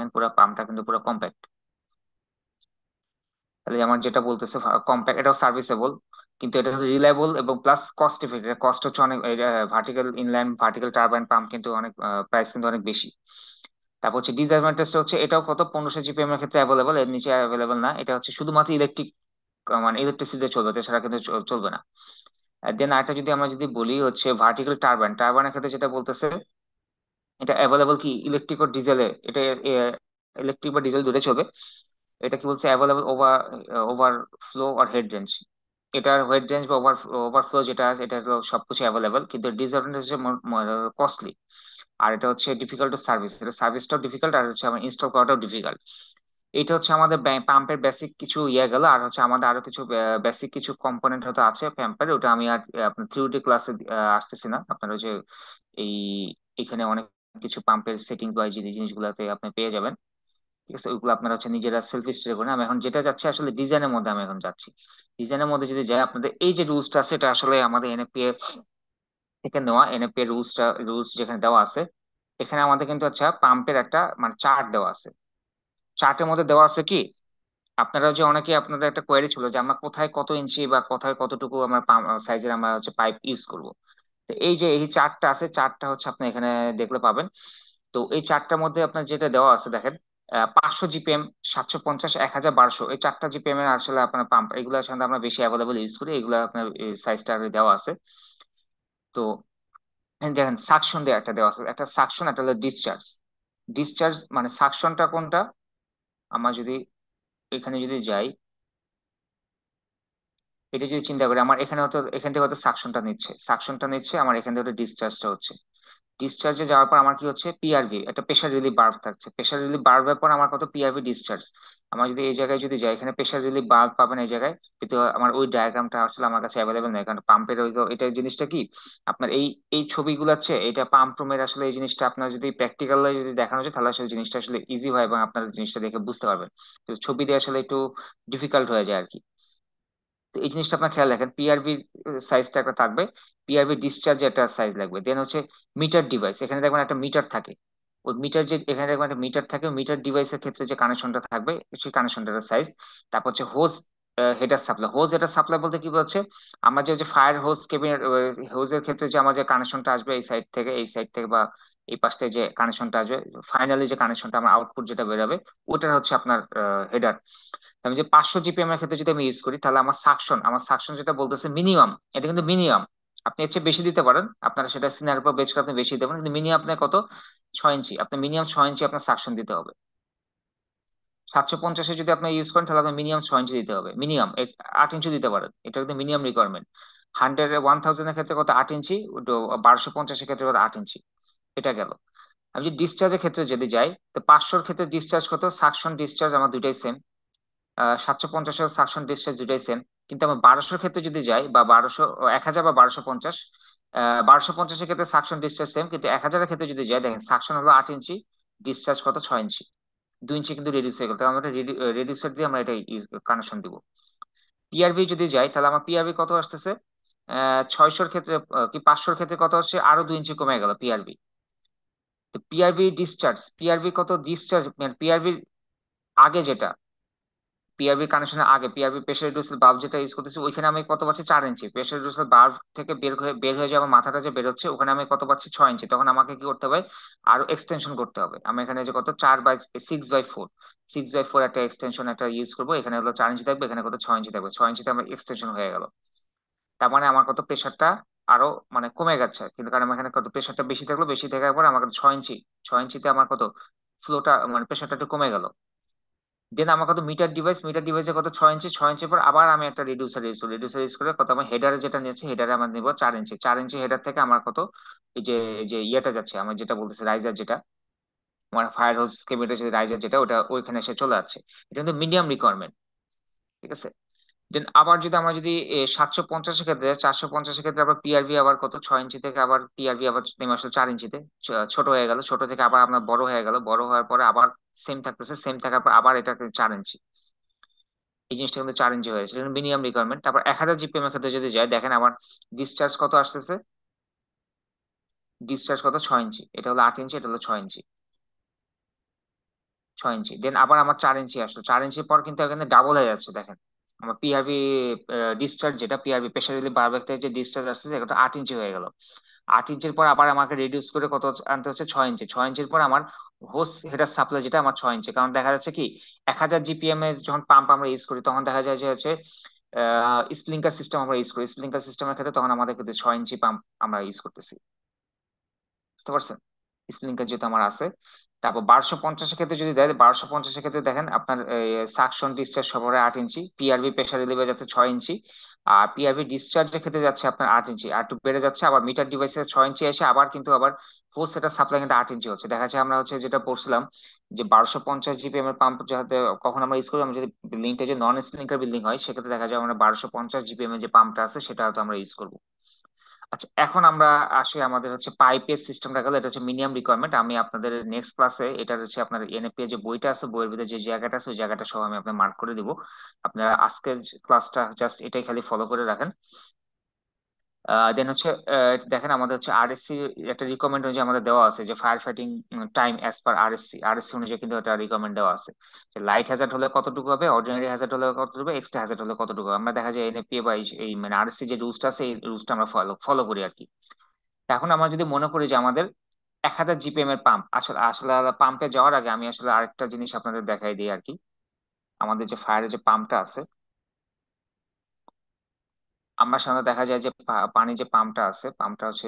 And পুরো পাম্পটা কিন্তু পুরো কম্প্যাক্ট। তাহলে আমার যেটা বলতেছে কম্প্যাক্ট, এটাও সার্ভিসেবল, কিন্তু এটা রিলায়েবল এবং প্লাস কস্ট এফেক্টিভ। কস্ট হচ্ছে অনেক, vertical inland vertical turbine pump কিন্তু অনেক প্রাইস কিন্তু অনেক বেশি। তারপর হচ্ছে ডিসঅ্যাডভান্টেজ হচ্ছে এটাও কত 1500 GPM এর ক্ষেত্রে অ্যাভেলেবল, এর নিচে অ্যাভেলেবল না। এটা হচ্ছে শুধুমাত্র ইলেকট্রিক মানে ইলেকট্রিসিটিতে চলবে, এছাড়া কিন্তু চলবে না। দেন আরেকটা যদি আমরা যদি বলি হচ্ছে ভার্টিক্যাল টারবাইনের ক্ষেত্রে যেটা বলতেছে এটা অ্যাভেলেবল কি ইলেকট্রিক ও ডিজেলে, এটা ইলেকট্রিক বা ডিজেল দুটোই চলবে। এটা কি বলছে অ্যাভেলেবল ওভারফ্লো আর হেড রেঞ্জ, এটার হেড রেঞ্জ বা ওভারফ্লো যেটা এটা হলো সবকিছু অ্যাভেলেবল, কিন্তু ডিসঅ্যাডভান্টেজ কস্টলি আর এটা হচ্ছে ডিফিকাল্ট টু সার্ভিস, এটা সার্ভিসটাও ডিফিকাল্ট আর হচ্ছে আমার ইনস্টল করাটাও ডিফিকাল্ট। এটা হচ্ছে আমাদের পাম্পের বেসিক কিছু ইয়ে গেল। আর হচ্ছে আমাদের আরো কিছু বেসিক কিছু কম্পোনেন্ট হয়তো আছে প্যাম্পের, ওটা আমি আর আপনার থিওরি ক্লাসে আসতেছি না। আপনার ওই যে এই এখানে অনেক কিছু পাম্পের সেটিং বা জিনিসগুলোতে আপনি পেয়ে যাবেন, ঠিক আছে? ওইগুলো আপনারা হচ্ছে নিজেরা সেলফ স্টাডি করেন। আমি এখন যেটা যাচ্ছি আসলে ডিজাইনের মধ্যে, আমি এখন যাচ্ছি ডিজাইনের মধ্যে যদি যাই, আপনাদের এই যে রুলসটা আছে এটা আসলে আমাদের NFPA থেকে নেওয়া। NFPA রুলস যেখানে দেওয়া আছে এখানে আমাদের কিন্তু আচ্ছা পাম্পের একটা মানে চার্ট দেওয়া আছে। চার্টের মধ্যে দেওয়া আছে কি আপনারা যে অনেকে আপনাদের একটা কোয়েরি ছিল যে আমরা কোথায় কত ইঞ্চি বা কোথায় কতটুকু আমরা সাইজের আমরা হচ্ছে পাইপ ইউজ করব। তো এই যে এই চার্টটা আছে, চার্টটা হচ্ছে আপনি এখানে দেখলে পাবেন। তো এই চার্টটার মধ্যে আপনার যেটা দেওয়া আছে দেখেন 500 GPM, 750, 1000, 1200, এই 4টা GPM এর আসলে আপনার পাম্প, এগুলো সাধারণত আমরা বেশি অ্যাভেলেবল ইউজ করি, এগুলো আপনার সাইজটা দেওয়া আছে। তো দেখেন সাকশন দিয়ে একটা দেওয়া আছে, একটা সাকশন একটা হলো ডিসচার্জ। ডিসচার্জ মানে সাকশনটা কোনটা, আমার যদি এখানে যদি যাই এটা যদি চিন্তা করি আমার এখানে হয়তো এখান থেকে হয়তো সাকশনটা নিচ্ছে আমার এখান থেকে ডিসচার্জটা হচ্ছে। ডিসচার্জে যাওয়ার পর আমার কি হচ্ছে PRV, একটা প্রেশার রিলিফ ভালভ থাকছে। প্রেশার রিলিফ ভালভের পর আমার কত PRV ডিসচার্জ। আমার যদি এই জায়গায় যদি যাই এখানে প্রেশার রিলিফ ভালভ পাবেন এই জায়গায়, কিন্তু আমার ওই ডায়াগ্রামটা আসলে আমার কাছে অ্যাভেলেবেল নেই, কারণ পাম্পের ওই এটা জিনিসটা কি আপনার এই ছবিগুলো আছে, এটা পাম্প রুমের আসলে এই জিনিসটা আপনার যদি প্র্যাকটিক্যালি যদি দেখানো যায় তাহলে সেই জিনিসটা আসলে ইজি হয় এবং আপনার জিনিসটা দেখে বুঝতে পারবেন, কিন্তু ছবি দিয়ে আসলে একটু ডিফিকাল্ট হয়ে যায় আর কি। তো এই জিনিসটা আপনার খেয়াল রাখেন, PRV সাইজটা একটা থাকবে, PRV ডিসচার্জ একটা সাইজ লাগবে। দেন হচ্ছে মিটার ডিভাইস, এখানে দেখবেন একটা মিটার থাকে, ওই মিটার যে এখানে দেখবেন একটা মিটার থাকে, মিটার ডিভাইসের ক্ষেত্রে যে কানেকশনটা থাকবে সেই কানেকশনটার সাইজ। তারপর হচ্ছে hose header supply, hose header supply বলতে কি বলছে আমার যে ফায়ার হোজ কেবিনের হোজের ক্ষেত্রে যে আমার যে কানেকশনটা আসবে এই সাইড থেকে বা এই পাশ থেকে যে কানেকশনটা আসবে, ফাইনালি যে কানেকশনটা আমার আউটপুট যেটা বেরোবে ওটা হচ্ছে আপনার হেডার। আমি যে 500 GPM এর ক্ষেত্রে যদি আমি ইউজ করি তাহলে আমার সাকশন যেটা বলতেছে মিনিমাম, এটা কিন্তু মিনিমাম, আপনি এর চেয়ে বেশি দিতে পারেন, আপনারা সেটা সিনার উপর বেচ করে আপনি বেশি দিতে পারেন, কিন্তু মিনিমাম আপনার কত 6 ইঞ্চি, আপনার মিনিমাম 6 ইঞ্চি আপনার সাকশন দিতে হবে। 750-এ যদি আপনি ইউজ করেন তাহলে আপনার মিনিমাম 6 ইঞ্চি দিতে হবে, মিনিমাম 8 ইঞ্চি দিতে পারেন, এটা কিন্তু মিনিমাম রিকোয়ারমেন্ট। 1000 এর ক্ষেত্রে কত 8 ইঞ্চি, 1250-এর ক্ষেত্রে কত 8 ইঞ্চি, এটা গেল। আমি যদি ডিসচার্জের ক্ষেত্রে যদি যাই তো 500-র ক্ষেত্রে ডিসচার্জ কত, সাকশন ডিসচার্জ আমার দুটাই সেম, 750-এর সাকশন ডিসচার্জ দুটাই সেম, কিন্তু আমি 1200-র ক্ষেত্রে যদি যাই বা 1000 বা 1250, 1250-এর ক্ষেত্রে সাকশন ডিসচার্জ সেম, কিন্তু 1000-এর ক্ষেত্রে যদি যাই দেখেন সাকশন হলো 8 ইঞ্চি, ডিসচার্জ কত 6 ইঞ্চি, 2 ইঞ্চি কিন্তু রিডিউস হয়ে গেল। তাহলে আমরা রিডিউসার দিয়ে আমরা এটা কানেকশন দিব। PRV যদি যাই তাহলে আমার PRV কত আসতেছে 600-র ক্ষেত্রে কি 500-র ক্ষেত্রে কত আসছে, আরো 2 ইঞ্চি কমে গেল PRV। তো PRV ডিসচার্জ, PRV কত ডিসচার্জ মানে PRV আগে যেটা PRV কানেকশনের আগে PRV প্রেশার রিডিউসার ভালভ যেটা ইউজ করতেছি ওইখানে আমি কত পাচ্ছি 4 ইঞ্চি, প্রেশার রিডিউসার ভালভ থেকে বের হয়ে যাওয়া মাথাটা যে বের হচ্ছে ওখানে আমি কত পাচ্ছি 6 ইঞ্চি। তখন আমাকে কি করতে হবে আরো এক্সটেনশন করতে হবে, আমি এখানে যে কত 4/6/4 একটা এক্সটেনশন একটা ইউজ করবো, এখানে হলো 4 ইঞ্চি থাকবে, এখানে কত 6 ইঞ্চি থাকবে, 6 ইঞ্চিতে আমার এক্সটেনশন হয়ে গেল। তার মানে আমার কত প্রেশারটা আরো মানে কমে যাচ্ছে, কিন্তু কারণ এখানে কত প্রেশারটা বেশি থাকলো, বেশি থাকার পর আমার কত 6 ইঞ্চিতে আমার কত ফ্লোটা মানে প্রেশারটা একটু কমে গেল। দেন আমার কত মিটার ডিভাইসে কত 6 ইঞ্চি, 6 ইঞ্চির পর আবার আমি একটা রিডিউসার ইউজ করে কত আমার হেডারে যেটা নিয়েছে হেডারে আমার নিব 4 ইঞ্চি, 4 ইঞ্চি হেডার থেকে আমার কত এই যে যে ইয়েটা যাচ্ছে আমার যেটা বলতেছে রাইজার, যেটা আমার ফায়ার হোজ কেবিনের যে রাইজার যেটা ওটা ওইখানে এসে চলে যাচ্ছে, এটা কিন্তু মিডিয়াম রিকোয়ারমেন্ট, ঠিক আছে? দেন আবার যদি আমরা যদি 750-এর ক্ষেত্রে 450-এর ক্ষেত্রে আবার PRV আবার কত 6 ইঞ্চি থেকে আবার PRV আবার নেমে আসলো 4 ইঞ্চিতে, ছোট হয়ে গেল, ছোট থেকে আবার আপনার বড় হয়ে গেল, বড় হওয়ার পরে আবার সেম থাকতেছে, সেম থাকার পর আবার এটা 4 ইঞ্চি, এই জিনিসটা কিন্তু 4 ইঞ্চি হয়েছে, এটা মিনিমাম রিকোয়ারমেন্ট। তারপর 1000 GPM এর ক্ষেত্রে যদি যায় দেখেন আমার ডিসচার্জ কত আসতেছে, ডিসচার্জ কত 6 ইঞ্চি, এটা হলো 8 ইঞ্চি, এটা হলো 6 ইঞ্চি। 6 ইঞ্চি। দেন আবার আমার 4 ইঞ্চি আসলো, 4 ইঞ্চি পর কিন্তু এখানে ডাবল হয়ে যাচ্ছে। দেখেন আমার পিআরবি ডিসচার্জ, যেটা পিআরবি প্রেসার রিলিফ বারবেক থেকে যে ডিসচার্জ আসছে সেটা 8 ইঞ্চি হয়ে গেল। 8 ইঞ্চির পর আবার আমাকে রিডিউস করে কত আনতে হচ্ছে, 6 ইঞ্চি। 6 ইঞ্চির পর আমার হোস হেটার সাপ্লাই যেটা আমার 6 ইঞ্চি। কারণ দেখা যাচ্ছে কি 1000 জিপিএম এর যখন পাম্প আমরা ইউজ করি তখন দেখা যায় যে হচ্ছে স্প্লিংকার সিস্টেম আমরা ইউজ করি, স্প্লিংকার সিস্টেমের ক্ষেত্রে তখন আমাদের কিন্তু 6 ইঞ্চি পাম্প আমরা ইউজ করতেছি, বুঝতে পারছেন? স্প্লিংকার যেটা আমার আছে। তারপর 1250 ক্ষেত্রে যদি দেয়, 1250 ক্ষেত্রে দেখেন আপনার সাকশন ডিসচার্জ সবরে 8 ইঞ্চি, পিআরবি প্রেসার রিলিভে যাচ্ছে 6 ইঞ্চি, আর পিআরবি ডিসচার্জের ক্ষেত্রে যাচ্ছে আপনার 8 ইঞ্চি। আর একটু বেড়ে যাচ্ছে আবার মিটার ডিভাইসে 6 ইঞ্চি এসে আবার কিন্তু আবার ফুল সেটা সাপ্লাই কিন্তু 8 ইঞ্চি হচ্ছে। দেখা যাচ্ছে আমরা হচ্ছে যেটা পড়ছিলাম যে 1250 জিপিএম এর পাম্প যাতে কখন আমরা ইউজ করি, আমরা যদি বিল্ডিংটা যে নন স্প্লিংকার বিল্ডিং হয় সেক্ষেত্রে দেখা যায় আমরা 1250 জিপিএম এর যে পাম্পটা আছে সেটা হয়তো আমরা ইউজ করবো। আচ্ছা, এখন আমরা আসি আমাদের হচ্ছে পাইপের সিস্টেমটা গেল, এটা হচ্ছে মিনিমাম রিকোয়ারমেন্ট। আমি আপনাদের নেক্সট ক্লাসে এটা হচ্ছে আপনার এনএপি যে বইটা আছে, বইয়ের ভিতরে যে জায়গাটা আছে ওই জায়গাটা সহ আমি আপনার মার্ক করে দিব। আপনারা আজকের ক্লাসটা জাস্ট এটাই খালি ফলো করে রাখেন। দেন হচ্ছে দেখেন আমাদের হচ্ছে আরএসসি একটা রিকোয়ারমেন্ট অনুযায়ী আমাদের দেওয়া আছে যে fire fighting time as per RSC, RSC অনুযায়ী কিন্তু একটা রিকোয়ারমেন্ট দেওয়া আছে যে লাইট হ্যাজার্ড হলে কতটুকু হবে, অর্ডিনারি হ্যাজার্ড হলে কতটুকু হবে, এক্সট্রা হ্যাজার্ড হলে কতটুকু হবে। আমরা দেখা যায় এনএপিএ বা এই মানে আরএসসি যে রুলসটা আছে এই রুলসটা আমরা ফলো করি আর কি। এখন আমরা যদি মনে করি যে আমাদের 1000 জিপিএম এর পাম্প, আসলে আসলে পাম্পে যাওয়ার আগে আমি আসলে আরেকটা জিনিস আপনাদের দেখাই দিই আর কি। আমাদের যে ফায়ারের যে পাম্পটা আছে আমরা সাধারণত দেখা যায় যে পানি যে পাম্পটা আছে, পাম্পটা হচ্ছে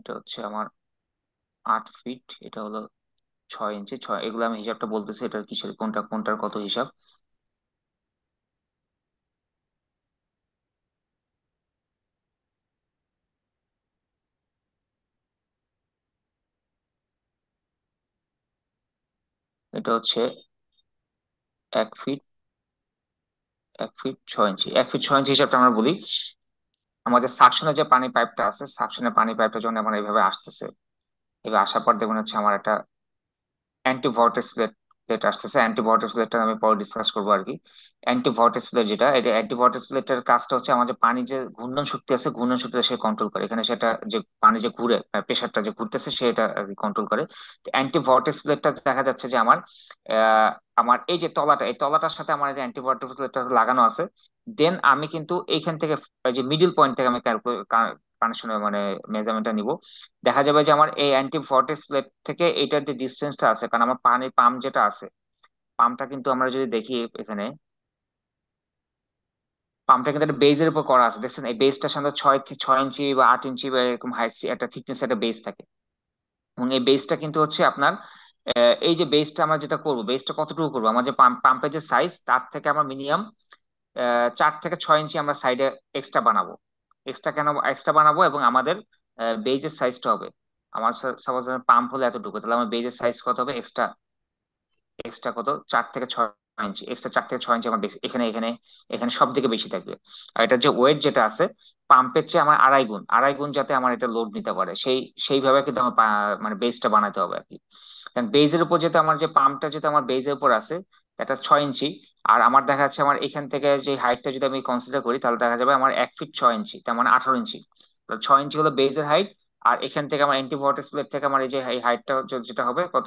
এটা হচ্ছে আমার 8 ফিট, এটা হলো 6 ইঞ্চি, 6। এগুলো আমি হিসাবটা বলতেছি এটার কিসের কোনটা কোনটার কত হিসাব। এটা হচ্ছে 1 feet, 1 feet 6 inch, 1 feet 6 inch হিসাবটা আমরা বলি। আমাদের সাকশনের যে পানি পাইপটা আছে, সাকশনের পানি পাইপটা যখন আমার এইভাবে আসতেছে, এভাবে আসার পর দেখুন হচ্ছে আমার একটা অ্যান্টি ভোল্টেজ প্লেট আসতেছে। অ্যান্টি ভোল্টেজ প্লেটটা আমি পরে ডিসকাস করবো আর কি। অ্যান্টি ভোল্টেজ প্লেট যেটা, এটা অ্যান্টি ভোল্টেজ প্লেটের কাজটা হচ্ছে আমাদের পানি যে ঘূর্ণন শক্তি আছে, ঘূর্ণন শক্তিটা সে কন্ট্রোল করে। এখানে সেটা যে পানি যে ঘুরে প্রেশারটা যে ঘুরতেছে সেটা কন্ট্রোল করে। অ্যান্টি ভোল্টেজ প্লেটটা দেখা যাচ্ছে যে আমার আমার এই যে তলাটা, এই তলাটার সাথে আমার অ্যান্টি ভোল্টেজ প্লেটটা লাগানো আছে। দেন আমি কিন্তু এইখান থেকে যে মিডল পয়েন্ট থেকে আমি কানেকশন মানে মেজারমেন্টটা নিব। দেখা যাবে যে আমার এই অ্যান্টি ভোল্টেজ প্লেট থেকে এটার যে ডিসটেন্সটা আছে, কারণ আমার পানির পাম্প যেটা আছে, পাম্পটা কিন্তু আমরা যদি দেখি এখানে পাম্পটা কিন্তু একটা বেজের উপর করা আছে, দেখছেন? এই বেজটার সাথে 6 ইঞ্চি বা 8 ইঞ্চি বা এরকম হাইট একটা থিকনেস একটা বেজ থাকে। এবং এই বেজটা কিন্তু হচ্ছে আপনার এই যে বেজটা আমরা যেটা করবো, বেজটা কতটুকু করবো, আমার যে পাম্পের যে সাইজ তার থেকে আমার মিনিমাম 4 থেকে 6 ইঞ্চি আমরা সাইডে এক্সট্রা বানাবো। এক্সট্রা কেন এক্সট্রা বানাবো? এবং আমাদের বেজের সাইজটা হবে আমার সাপোজ পাম্প হলে এতটুকু, তাহলে আমার বেজের সাইজ কত হবে এক্সট্রা, এক্সট্রা কত 4 থেকে 6 ইঞ্চি, এক্সট্রা 4 থেকে 6 ইঞ্চি আমার এখানে এখানে এখানে সব থেকে বেশি থাকবে। আর এটা যে ওয়েট যেটা আছে পাম্পের চেয়ে আমার 2.5 গুণ, 2.5 গুণ যাতে আমার এটা লোড নিতে পারে সেইভাবে কিন্তু আমার মানে বেজটা বানাতে হবে আর কি। কারণ বেজের উপর যেহেতু আমার যে পাম্পটা যেহেতু আমার বেজের উপর আছে এটা 6 ইঞ্চি, আর আমার দেখা যাচ্ছে আমার এখান থেকে যে হাইটটা যদি আমি কনসিডার করি তাহলে দেখা যাবে আমার 1 ফিট 6 ইঞ্চি, তার মানে 18 ইঞ্চি। তাহলে 6 ইঞ্চি হলো বেজের হাইট, আর এখান থেকে আমার অ্যান্টি ভোল্টেজ প্লেট থেকে আমার এই যে হাইটটা যেটা হবে কত,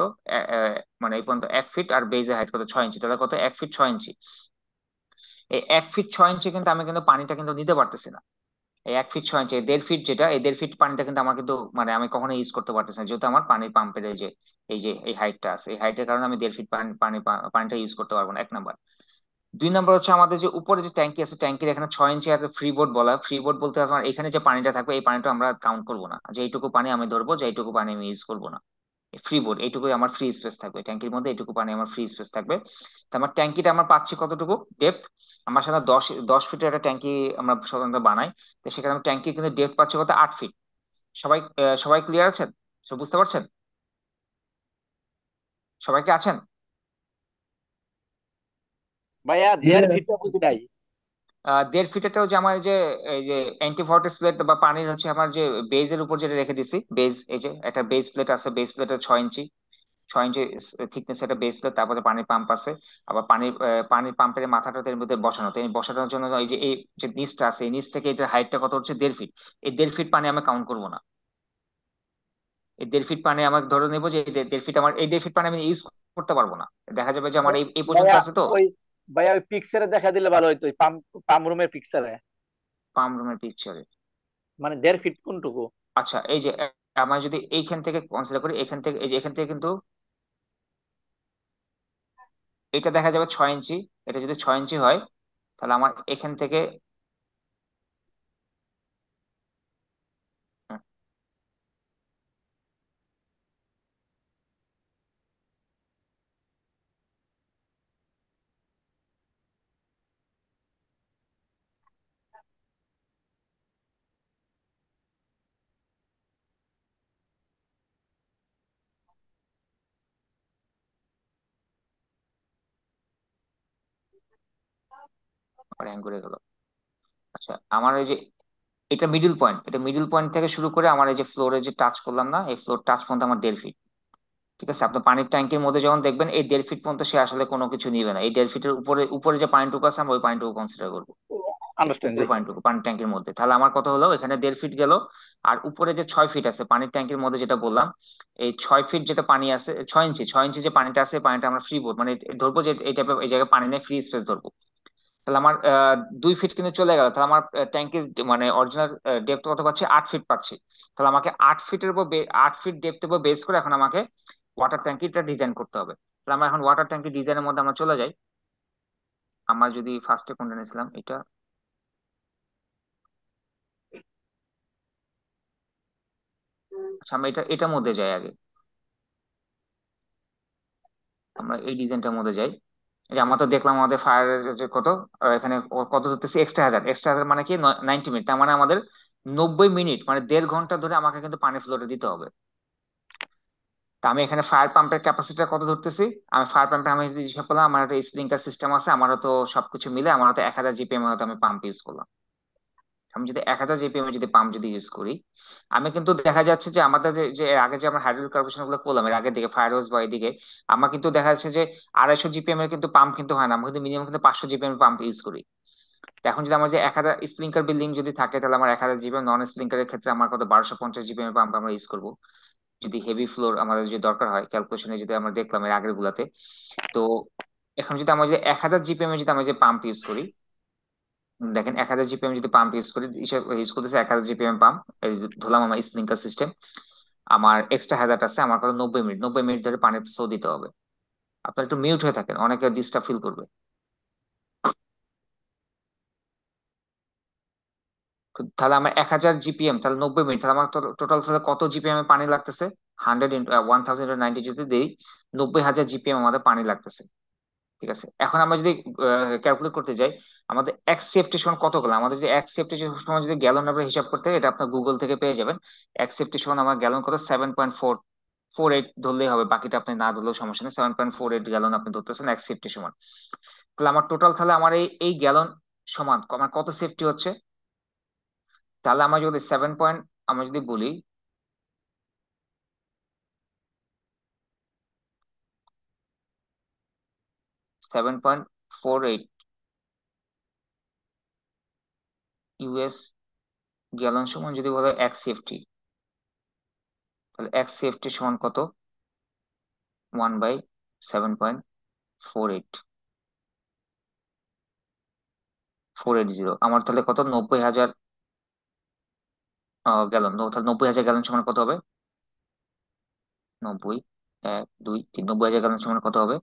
মানে এই পর্যন্ত 1 ফিট, আর বেজের হাইট কত 6 ইঞ্চি, তাহলে কত 1 ফিট 6 ইঞ্চি। এই 1 ফিট 6 ইঞ্চি কিন্তু আমি কিন্তু পানিটা কিন্তু নিতে পারতেছি না। এই 1 ফিট 6 ইঞ্চি, 1.5 ফিট যেটা, এই 1.5 ফিট পানিটা কিন্তু আমার কিন্তু মানে আমি কখনো ইউজ করতে পারতেছি না, যেহেতু আমার পানির পাম্পের এই যে এই হাইটটা আছে, এই হাইটের কারণে আমি 1.5 ফিট পানিটা ইউজ করতে পারবো না, 1 নাম্বার। 2 নাম্বার হচ্ছে আমাদের যে উপরে যে ট্যাঙ্কি আছে, ট্যাঙ্কির এখানে 6 ইঞ্চি আছে ফ্রি বোর্ড বলা। ফ্রি বোর্ড বলতে আমার এখানে যে পানিটা থাকবে এই পানিটা আমরা কাউন্ট করবো না, যে এইটুকু পানি আমি ধরবো, যে এইটুকু পানি আমি ইউজ করবো না, ফ্রি বোর্ড এইটুকু আমার ফ্রি স্পেস থাকবে ট্যাঙ্কির মধ্যে, এইটুকু পানি আমার ফ্রি স্পেস থাকবে। তো আমার ট্যাঙ্কিটা আমরা পাচ্ছি কতটুকু ডেপথ, আমার সাধারণত 10 ফিটের একটা ট্যাঙ্কি আমরা সাধারণত বানাই, তো সেখানে ট্যাঙ্কি কিন্তু ডেপথ পাচ্ছি কত 8 ফিট। সবাই ক্লিয়ার আছেন? সো বুঝতে পারছেন? সবাই কি আছেন? ভাইয়া দেড় ফিটটা বুঝি নাই। দেড় ফিটটাও যে আমার যে এই যে অ্যান্টিফর্টিস প্লেট বা পানির হচ্ছে আমার যে বেজের উপর যেটা রেখে দিছি, বেজ এই যে একটা বেজ প্লেট আছে, বেজ প্লেটটা 6 ইঞ্চি থিকনেস একটা বেজ প্লেট, তারপরে পানির পাম্প আছে, আবার পানির পাম্পের মাথাটা এর মধ্যে বসানো। তো এই বসানোর জন্য এই যে নিচটা আছে, এই নিচ থেকে এটার হাইটটা কত হচ্ছে 1.5 ফিট। এই 1.5 ফিট পানি আমি কাউন্ট করবো না। এই 1.5 ফিট পানি আমার ধরে নেবো যে 1.5 ফিট আমার, এই 1.5 ফিট পানি আমি ইউজ করতে পারবো না। দেখা যাবে যে আমার এই পর্যন্ত আছে। তো ভাইয়া ওই পিকচারে দেখা দিলে ভালো হইতো, পাম্প রুমের পিকচারে, পাম্প রুমের পিকচারে মানে 1.5 ফিট কোনটুকু। আচ্ছা এই যে আমরা যদি এইখান থেকে কনসিডার করি, এখান থেকে এই যে এখান থেকে কিন্তু এটা দেখা যাবে 6 ইঞ্চি। এটা যদি 6 ইঞ্চি হয় তাহলে আমার এখান থেকে আচ্ছা আমার এই যে এটা মিডল পয়েন্ট, এটা মিডল পয়েন্ট থেকে শুরু করে আমার এই যে ফ্লোরে যে টাচ করলাম না, এই ফ্লোর টাচ পর্যন্ত আমার 1.5 ফিট। ঠিক আছে, আপনার পানির ট্যাঙ্কের মধ্যে যখন দেখবেন এই 1.5 ফিট পর্যন্ত সে আসলে কোনো কিছু নিবে না। এই 1.5 ফিটের উপরে উপরে যে পানিটুকু আছে আমরা ওই পানিটুকু কনসিডার করবো, পানিটুকু পানির ট্যাঙ্কের মধ্যে। তাহলে আমার কথা হলো এখানে 1.5 ফিট গেল, আর উপরে যে 6 ফিট আছে পানির ট্যাঙ্কের মধ্যে যেটা বললাম, এই 6 ফিট যেটা পানি আছে, 6 ইঞ্চি যে পানিটা আছে, পানিটা আমরা ফ্রি বোর্ড মানে ধরবো যে এই টাইপের এই জায়গায় পানি নেই, ফ্রি স্পেস ধরবো। তাহলে আমার 2 ফিট কিন্তু চলে গেল। তাহলে আমার ট্যাঙ্কের মানে অরিজিনাল ডেপথ কত পাচ্ছি? 8 ফিট পাচ্ছি। তাহলে আমাকে 8 ফিটের উপর 8 ফিট ডেপথের উপর বেস করে এখন আমাকে ওয়াটার ট্যাঙ্কিটা ডিজাইন করতে হবে। তাহলে আমরা এখন ওয়াটার ট্যাঙ্কি ডিজাইনের মধ্যে আমরা চলে যাই। আমরা যদি ফার্স্টে কোনটা নিয়েছিলাম, এটা আচ্ছা আমরা এটার মধ্যে যাই, আগে আমরা এই ডিজাইনটার মধ্যে যাই। আমরা তো দেখলাম আমাদের ফায়ার কত এখানে কত ধরতেছি, এক্সট্রা হাজার মানে কি 90 মিনিট, তার মানে আমাদের 90 মিনিট মানে 1.5 ঘন্টা ধরে আমাকে কিন্তু পানি ফ্লোটে দিতে হবে। তা আমি এখানে ফায়ার পাম্পের ক্যাপাসিটি কত ধরতেছি? আমি ফায়ার পাম্পটা আমি হিসাব করলাম, আমার একটা স্প্রিংকার সিস্টেম আছে, আমারও তো সবকিছু মিলে আমার তো 1000 GPM হয়তো আমি পাম্প ইউজ করলাম। আমি যদি 1000 GPM যদি পাম্প যদি ইউজ করি, আমি কিন্তু দেখা যাচ্ছে যে আমাদের যে আগে যে আমরা হাইড্রোলিক কার্বোরেশন গুলো করলাম এর আগের দিকে ফায়ার হোস বা এদিকে, আমার কিন্তু দেখা যাচ্ছে যে 250 GPM এর কিন্তু পাম্প কিন্তু হয় না, আমরা কিন্তু মিনিমাম কিন্তু 500 GPM পাম্প ইউজ করি। এখন যদি আমার যে 1000 স্প্রিংকার বিল্ডিং যদি থাকে, তাহলে আমার 1000 GPM, নন স্প্রিংকারের ক্ষেত্রে আমার কত 1250 GPM এর পাম্প আমরা ইউজ করবো যদি হেভি ফ্লোর আমাদের যদি দরকার হয়। ক্যালকুলেশনে যদি আমরা দেখলাম এর আগের গুলাতে, তো এখন যদি আমরা যে 1000 GPM যদি আমরা যে পাম্প ইউজ করি, দেখেন 1000 GPM যদি পাম্প ইউজ করি, ইউজ করতেছে 1000 GPM পাম্প ধরলাম আমার স্প্রিংকার সিস্টেম, আমার এক্সট্রা 1000 আছে, আমার কাছে 90 মিনিট, 90 মিনিট ধরে পানি ফ্লো দিতে হবে। আপনারা একটু মিউট হয়ে থাকেন, অনেকে ডিস্টার্ব ফিল করবে। তাহলে আমার 1000 GPM, তাহলে 90 মিনিট, তাহলে আমার টোটাল কত জিপিএম এ পানি লাগতেছে? 1000 যদি দিই, 90,000 GPM আমাদের পানি লাগতেছে। ঠিক আছে, এখন আমরা যদি ক্যালকুলেট করতে যাই আমাদের এক সেফটি সমান কত গেল, আমাদের যদি এক সেফটি সমান যদি গ্যালন আমরা হিসাব করতে, এটা আপনার গুগল থেকে পেয়ে যাবেন, এক সেফটি সমান আমার গ্যালন কত 7.448 ধরলেই হবে, বাকিটা আপনি না ধরলেও সমস্যা নেই। 7.48 গ্যালন আপনি ধরতেছেন এক সেফটি সমান। তাহলে আমার টোটাল, তাহলে আমার এই গ্যালন সমান আমার কত সেফটি হচ্ছে? তাহলে আমার যদি আমরা যদি বলি $7.48 US গ্যালন সমান যদি বলে 1 সেফটি, তাহলে 1 সেফটি সমান কত? 1/7.48 480। আমার তাহলে কত 90,000 গ্যালন, তাহলে 90,000 গ্যালন সমান কত হবে? 90, 1, 2, 3, 90,000 গ্যালন সমান কত হবে?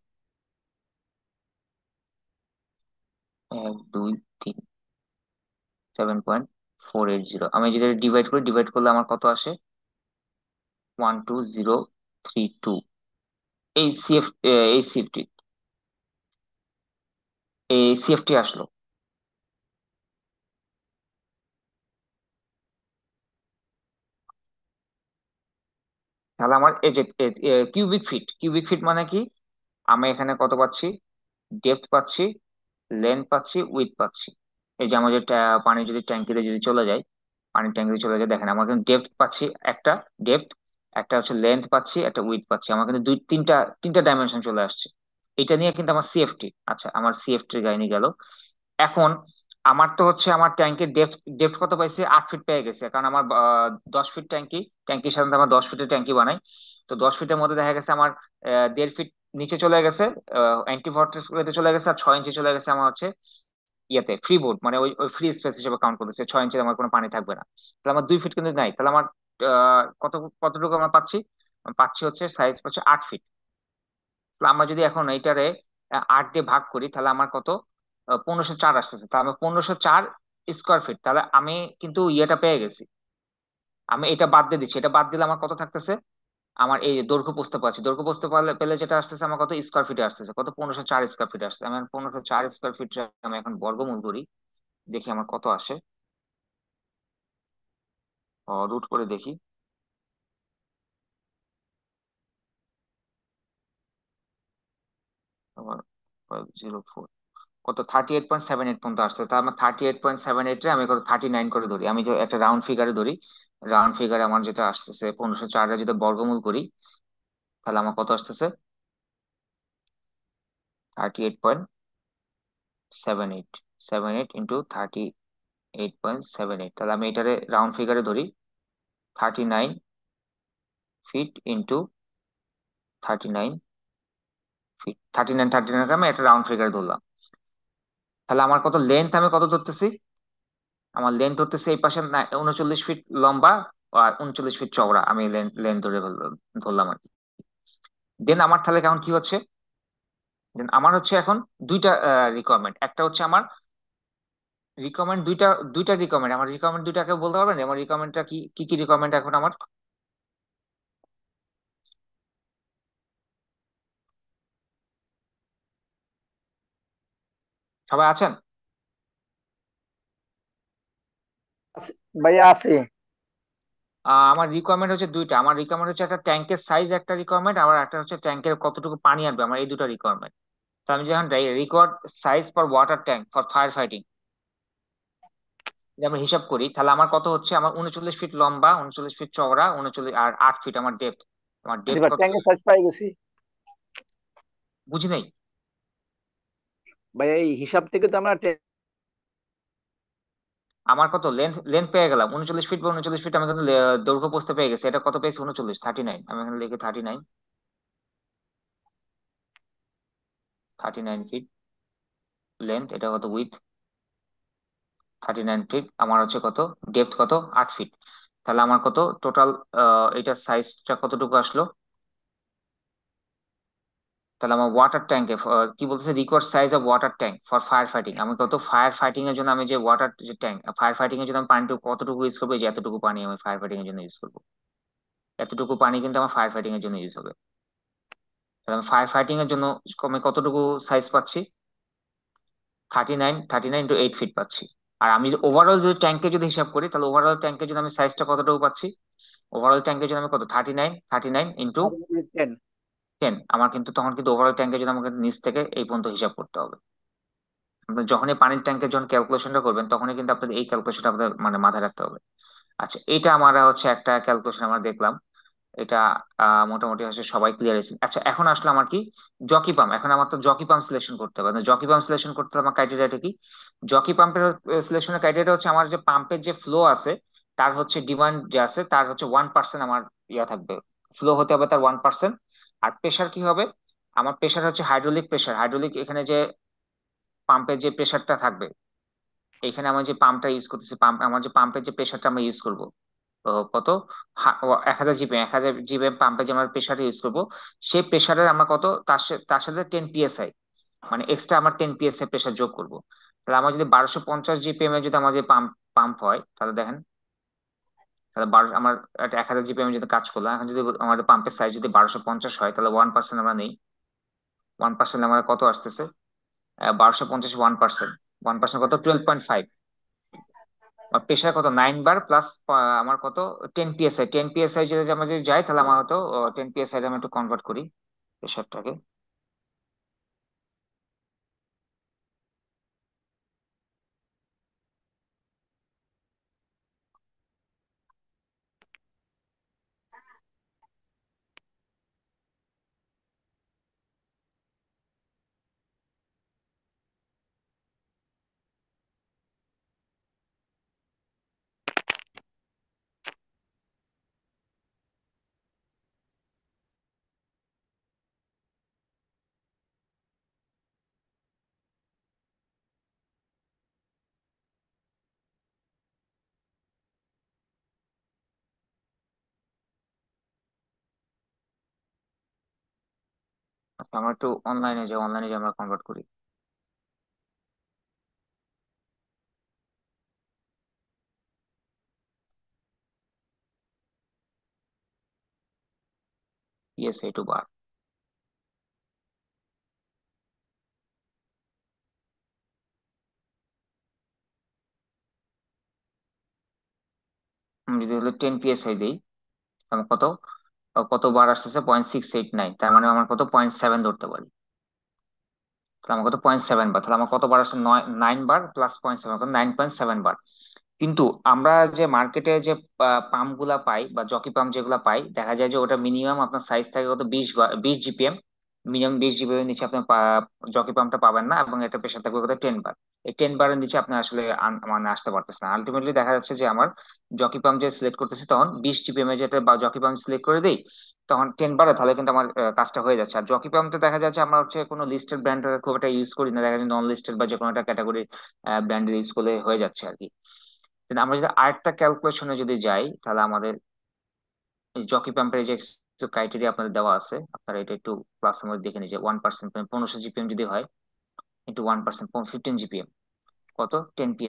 1, 2, 3 7.480। আমি যদি ডিভাইড করি, ডিভাইড করলে আমার কত আসে? 12032 এই সিএফটি আসলো। তাহলে আমার এই যে কিউবিক ফিট মানে কি, আমি এখানে কত পাচ্ছি, ডেপথ পাচ্ছি, লেন্থ পাচ্ছি, উইডথ পাচ্ছি। এই যে আমাদের পানি যদি ট্যাঙ্কিতে যদি চলে যায়, পানির ট্যাঙ্কিতে চলে যায়, দেখেন আমার কিন্তু ডেপথ পাচ্ছি একটা, ডেপথ একটা হচ্ছে, লেন্থ পাচ্ছি একটা, উইডথ পাচ্ছি। আমার কিন্তু তিনটা ডাইমেনশন চলে আসছে। এটা নিয়ে কিন্তু আমার সিএফটি, আচ্ছা আমার সিএফটির গাইনি গেল। এখন আমার তো হচ্ছে আমার ট্যাঙ্কির ডেপথ কত পাইছে, 8 ফিট পেয়ে গেছে, কারণ আমার 10 ফিট ট্যাঙ্কির সাধারণত আমার 10 ফিটের ট্যাঙ্কি বানাই। তো 10 ফিটের মধ্যে দেখা গেছে আমার 1.5 ফিট নিচে চলে গেছে, অ্যান্টিভর্টিসে চলে গেছে, আর 6 ইঞ্চি চলে গেছে আমার হচ্ছে ইয়াতে ফ্রি বোর্ড, মানে ওই ফ্রি স্পেস হিসেবে কাউন্ট করতেছে। 6 ইঞ্চি আমার কোনো পানি থাকবে না, তাহলে আমার 2 ফিট কিন্তু নাই। তাহলে আমার কতটুকু আমরা পাচ্ছি হচ্ছে সাইজ পাচ্ছি 8 ফিট। তাহলে আমরা যদি এখন এইটারে 8 দিয়ে ভাগ করি, তাহলে আমার কত, 1504 আসতেছে। তাহলে 1504 স্কোয়ার ফিট। তাহলে আমি কিন্তু ইয়েটা পেয়ে গেছি, আমি এটা বাদ দিয়ে দিচ্ছি, এটা বাদ দিলে আমার কত থাকতেছে, আমার এই দৈর্ঘ্য বুঝতে পারছি, দৈর্ঘ্য বুঝতে পেলে যেটা আসতেছে আমার কত স্কোয়ার ফিটে আসতেছে, কত 1504 স্কোয়ার ফিট আসছে। আমি 1504 স্কোয়ার ফিট আমি এখন বর্গমূল করি, দেখি আমার কত আসে, রুট করে দেখি। আমার 504 কত, 38.78 পর্যন্ত আসছে। তার আমার 38.78 আমি কত 39 করে ধরি, আমি যে একটা রাউন্ড ফিগারে ধরি, রাউন্ড ফিগারে আমার যেটা আসতেছে 1504 যদি বর্গমূল করি, তাহলে আমার কত আসতেছে, 38.78 38.78। তাহলে আমি এটারে রাউন্ড ফিগারে ধরি, 39 ফিট ইন্টু 39 ফিট, 39 আমি একটা রাউন্ড ফিগারে ধরলাম। তাহলে আমার কত লেন্থ, আমি কত ধরতেছি, আমার লেন্থ ধরতেছি এই পাশে 39 ফিট লম্বা আর 39 ফিট চওড়া, আমি লেন্থ ধরে ধরলাম আর কি। দেন আমার তাহলে এখন কি হচ্ছে, দেন আমার হচ্ছে এখন দুইটা রিকোয়ারমেন্ট, একটা হচ্ছে আমার রিকোয়ারমেন্ট দুইটা রিকোয়ারমেন্ট। আমার রিকোয়ারমেন্ট দুইটাকে বলতে পারবেন, আমার রিকোয়ারমেন্টটা কি কি কি রিকোয়ারমেন্ট এখন আমার, সবাই আছেন ভাইয়া? আছি। আমার রিকোয়ারমেন্ট হচ্ছে দুইটা, আমার রিকোয়ারমেন্ট হচ্ছে একটা ট্যাঙ্কের সাইজ একটা রিকোয়ারমেন্ট, আর একটা হচ্ছে ট্যাঙ্কের কতটুকু পানি আসবে, আমার এই দুটো রিকোয়ারমেন্ট। তো আমি যখন required size for water tank for fire fighting যদি আমরা হিসাব করি, তাহলে আমার কত হচ্ছে, আমার 39 ফিট লম্বা, 39 ফিট চওড়া, 39 আর 8 ফিট আমার ডেপথ। আমার ডেপথ ট্যাঙ্কের সাইজ পাই গেছি, বুঝি নাই ভাই এই হিসাব থেকে। তো আমরা আমার কত লেন্থ পেয়ে গেলাম 39 ফিট, বা 39 ফিট আমি কিন্তু দৈর্ঘ্য পোস্তে পেয়ে গেছি। এটা কত পেয়েছি, 39, 39। আমি এখানে লিখে 39, 39 ফিট লেন্থ, এটা কত উইথ 39 ফিট, আমার হচ্ছে কত ডেপথ কত 8 ফিট। তাহলে আমার কত টোটাল এটার সাইজটা কতটুকু আসলো। তাহলে আমার ওয়াটার ট্যাঙ্কে কি বলতেছে, required size of water tank for fire fighting. আমি কত ফায়ার ফাইটিং এর জন্য আমি যে ওয়াটার যে ট্যাঙ্ক ফায়ার ফাইটিং এর জন্য আমি পানিটুকু কতটুকু ইউজ করবো, যে এতটুকু পানি আমি ফায়ার ফাইটিং এর জন্য ইউজ করবো, এতটুকু পানি কিন্তু আমার ফায়ার ফাইটিং এর জন্য ইউজ হবে। তাহলে আমি ফায়ার ফাইটিং এর জন্য আমি কতটুকু সাইজ পাচ্ছি, 39 ইন্টু 8 ফিট পাচ্ছি। আর আমি ওভারঅল যদি ট্যাঙ্কে যদি হিসাব করি, তাহলে ওভারঅল ট্যাঙ্কের জন্য আমি সাইজটা কতটুকু পাচ্ছি, ওভারঅল ট্যাঙ্কের জন্য আমি কত 39 ইন্টু 10। আমার কিন্তু তখন কিন্তু ওভারঅল ট্যাঙ্কের জন্য আমাকে নিচ থেকে এই পর্যন্ত হিসাব করতে হবে। আপনি যখনই পানির ট্যাঙ্কের যখন ক্যালকুলেশনটা করবেন, তখনই কিন্তু আপনাদের এই ক্যালকুলেশনটা আপনাদের মানে মাথায় রাখতে হবে। আচ্ছা, এটা আমরা হচ্ছে একটা ক্যালকুলেশন আমরা দেখলাম, এটা মোটামুটি হচ্ছে সবাই ক্লিয়ার হয়েছে। আচ্ছা, এখন আসলে আমার কি জকি পাম্প, এখন আমার তো জকি পাম্প সিলেকশন করতে হবে। জকি পাম্প সিলেকশন করতে আমার ক্রাইটেরিয়াটা কি, জকি পাম্পের সিলেকশনের ক্রাইটেরিয়া হচ্ছে আমার যে পাম্পের যে ফ্লো আছে তার হচ্ছে ডিমান্ড যে আছে তার হচ্ছে 1% আমার ইয়া থাকবে, ফ্লো হতে হবে তার 1%। আর প্রেশার কি হবে, আমার প্রেশার হচ্ছে হাইড্রোলিক প্রেশার, হাইড্রোলিক এখানে যে পাম্পের যে প্রেশারটা থাকবে, এখানে আমার যে পাম্পটা ইউজ করতেছি, আমার যে পাম্পের যে প্রেশারটা আমরা ইউজ করবো কত 1000 জিপিএম, 1000 জিপিএম পাম্পে যে আমরা প্রেশারটা ইউজ করবো, সেই প্রেশারের আমরা কত তার সাথে 10 PSI মানে এক্সট্রা আমার 10 PSI প্রেশার যোগ করবো। তাহলে আমার যদি 1250 জিপিএম এ যদি আমাদের পাম্প হয়, তাহলে দেখেন তাহলে আমার 1000 জিপিএম আমি যদি কাজ করলাম, এখন যদি আমাদের পাম্পের সাইজ যদি 1250 হয়, তাহলে 1% আমরা নেই, 1% আমাদের কত আসতেছে, 1250 1% কত 12.5 প্রেসার কত 9 বার প্লাস আমার কত 10 psi, 10 psi যদি আমরা যদি যাই তাহলে আমার হতো 10 psi আমি একটু কনভার্ট করি প্রেসারটাকে। আচ্ছা আমরা একটু অনলাইনে যাই, আমরা কনভার্ট করি। psi to bar আমি যদি হলো 10 psi দেই আমার কত বার আসতেছে 0.689, তার মানে আমার কত 0.7 ধরতে পারি। তাহলে আমার কত 0.7 বার, তাহলে আমার কত বার আসছে 9 বার প্লাস 0.7 9.7 বার। কিন্তু আমরা যে মার্কেটে যে পাম্প গুলা পাই বা জকি পাম্প যেগুলা পাই দেখা যায় যে ওটা মিনিমাম আপনার সাইজ থাকে কত 20 GPM, মিনিমাম 20 GPM এর নিচে আপনি জকি পাম্পটা পাবেন না, এবং এটা প্রেসার থাকবে কত 10 বার। এই 10 বারের নিচে আপনি আসলে মানে আসতে পারতেছেন না। আলটিমেটলি দেখা যাচ্ছে যে আমার জকি পাম্প যে সিলেক্ট করতেছি তখন 20 GPM এর যেটা জকি পাম্প সিলেক্ট করে দিই তখন 10 বারে, তাহলে কিন্তু আমার কাজটা হয়ে যাচ্ছে। আর জকি পাম্পটা দেখা যাচ্ছে আমরা হচ্ছে কোনো লিস্টেড ব্র্যান্ড খুব একটা ইউজ করি না, দেখা যায় নন লিস্টেড বা যে কোনো একটা ক্যাটাগরির ব্র্যান্ড ইউজ করলে হয়ে যাচ্ছে আর কি। আমরা যদি আরেকটা ক্যালকুলেশনে যদি যাই তাহলে আমাদের জকি পাম্পের যে ক্রাইটেরিয়া আপনাদের দেওয়া আছে আপনারা এটা একটু প্লাস মধ্যে দেখে নিয়ে যে 1% 1500 GPM যদি হয় ইন্টু 1% 15 GPM কত 10 psi